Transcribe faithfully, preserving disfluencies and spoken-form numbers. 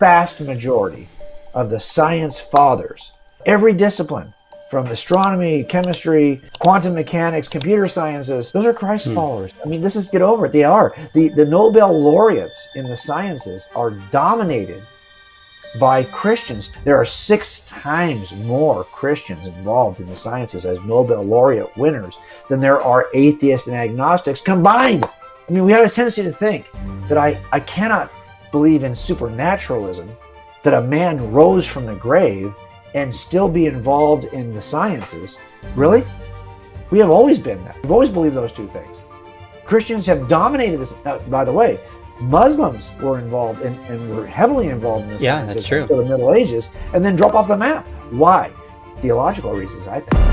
vast majority of the science fathers, every discipline, from astronomy, chemistry, quantum mechanics, computer sciences, those are Christ hmm. followers. I mean, this is, get over it, they are. The, the Nobel laureates in the sciences are dominated by Christians. There are six times more Christians involved in the sciences as Nobel laureate winners than there are atheists and agnostics combined. I mean, we have a tendency to think that I, I cannot believe in supernaturalism, that a man rose from the grave and still be involved in the sciences. Really? We have always been that. We've always believed those two things. Christians have dominated this. Uh, by the way, Muslims were involved in, and were heavily involved in the yeah, sciences until the Middle Ages, and then drop off the map. Why? Theological reasons, I think.